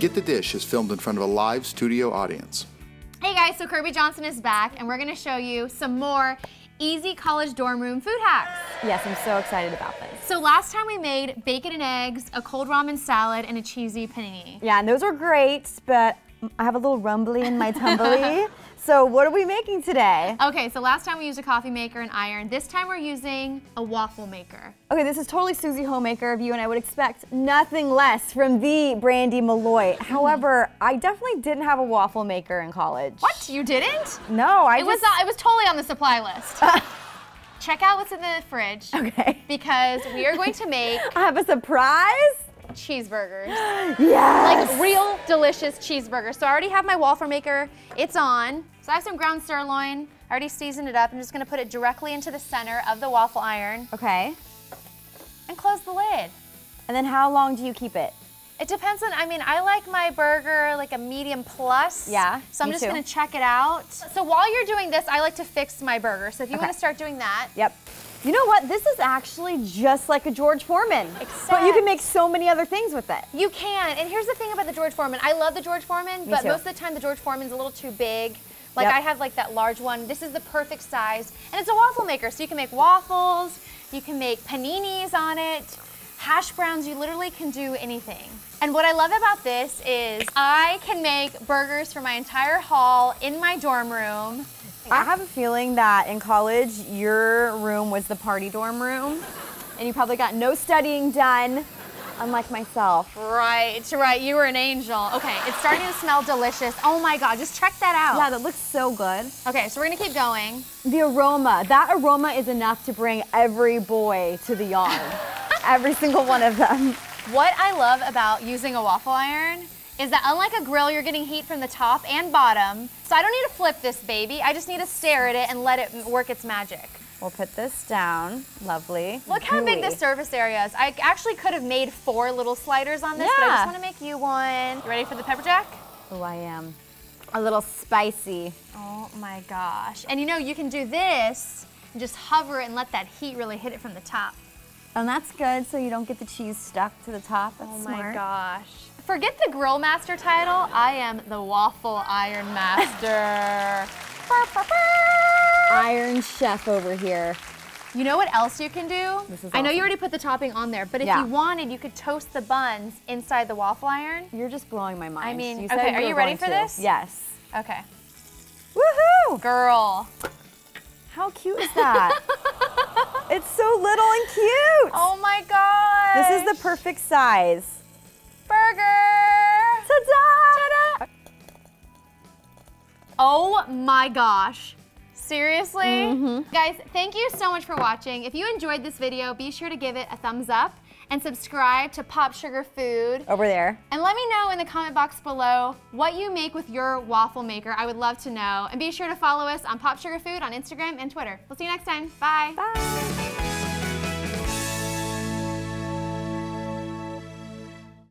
Get the Dish is filmed in front of a live studio audience. Hey guys, so Kirby Johnson is back and we're gonna show you some more easy college dorm room food hacks. Yes, I'm so excited about this. So last time we made bacon and eggs, a cold ramen salad, and a cheesy panini. Yeah, and those were great, but I have a little rumbly in my tumbly. So what are we making today? Okay, so last time we used a coffee maker and iron. This time we're using a waffle maker. Okay, this is totally Susie Homemaker of you, and I would expect nothing less from the Brandi Milloy. However, I definitely didn't have a waffle maker in college. What? You didn't? No, it was totally on the supply list. Check out what's in the fridge. Okay. Because we are going to make... I have a surprise? Cheeseburgers. Yes! Like real delicious cheeseburgers. So I already have my waffle maker, it's on. So I have some ground sirloin, I already seasoned it up. I'm just gonna put it directly into the center of the waffle iron. Okay. And close the lid. And then how long do you keep it? It depends on, I mean, I like my burger like a medium plus. Yeah, so I'm just gonna check it out. So while you're doing this, I like to fix my burger. So if you wanna start doing that. Yep. You know what? This is actually just like a George Foreman, but you can make so many other things with it. You can, and here's the thing about the George Foreman. I love the George Foreman, but most of the time the George Foreman's a little too big. Like I have like that large one. This is the perfect size, and it's a waffle maker, so you can make waffles, you can make paninis on it, hash browns, you literally can do anything. And what I love about this is I can make burgers for my entire hall in my dorm room. I have a feeling that in college, your room was the party dorm room, and you probably got no studying done, unlike myself. Right, right, you were an angel. Okay, it's starting to smell delicious. Oh my God, just check that out. Yeah, that looks so good. Okay, so we're gonna keep going. The aroma, that aroma is enough to bring every boy to the yard. Every single one of them. What I love about using a waffle iron is that unlike a grill, you're getting heat from the top and bottom. So I don't need to flip this baby. I just need to stare at it and let it work its magic. We'll put this down. Lovely. Look how big this surface area is. I actually could have made 4 little sliders on this, but I just want to make you one. You ready for the pepper jack? Oh, I am. A little spicy. Oh my gosh. And you know, you can do this and just hover and let that heat really hit it from the top. And that's good, so you don't get the cheese stuck to the top. That's smart. Oh my gosh. Forget the grill master title, I am the waffle iron master. Iron chef over here. You know what else you can do? This is awesome. I know you already put the topping on there, but if you wanted, you could toast the buns inside the waffle iron. You're just blowing my mind. I mean, you okay, are you ready for this? Yes. Okay. Woohoo! Girl. How cute is that? It's so little and cute. Oh my gosh. This is the perfect size. Burger! Ta-da! Ta-da! Oh my gosh. Seriously? Guys, thank you so much for watching. If you enjoyed this video, be sure to give it a thumbs up and subscribe to Pop Sugar Food. Over there. And let me know in the comment box below what you make with your waffle maker. I would love to know. And be sure to follow us on Pop Sugar Food on Instagram and Twitter. We'll see you next time. Bye. Bye.